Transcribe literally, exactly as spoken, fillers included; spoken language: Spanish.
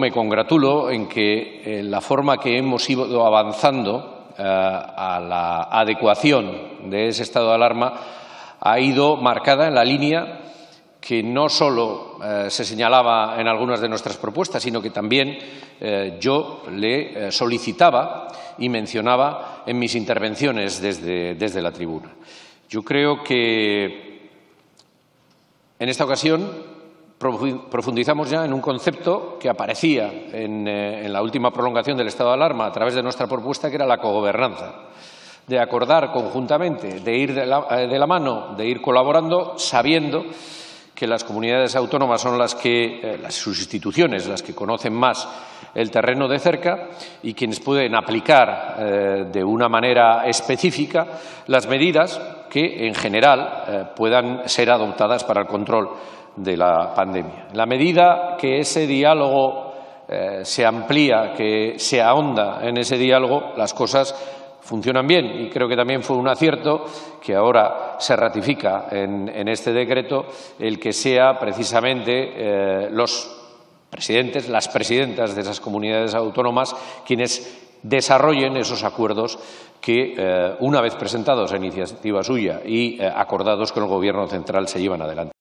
Me congratulo en que eh, la forma que hemos ido avanzando eh, a la adecuación de ese estado de alarma ha ido marcada en la línea que no solo eh, se señalaba en algunas de nuestras propuestas, sino que también eh, yo le eh, solicitaba y mencionaba en mis intervenciones desde, desde la tribuna. Yo creo que en esta ocasión profundizamos ya en un concepto que aparecía en, eh, en la última prolongación del estado de alarma a través de nuestra propuesta, que era la cogobernanza, de acordar conjuntamente, de ir de la, de la mano, de ir colaborando, sabiendo que las comunidades autónomas son las que, eh, las sus instituciones, las que conocen más el terreno de cerca y quienes pueden aplicar eh, de una manera específica las medidas que en general eh, puedan ser adoptadas para el control de la pandemia. En la medida que ese diálogo eh, se amplía, que se ahonda en ese diálogo, las cosas funcionan bien, y creo que también fue un acierto que ahora se ratifica en, en este decreto el que sea precisamente eh, los presidentes, las presidentas de esas comunidades autónomas quienes desarrollen esos acuerdos que, eh, una vez presentados a iniciativa suya y eh, acordados con el Gobierno central, se llevan adelante.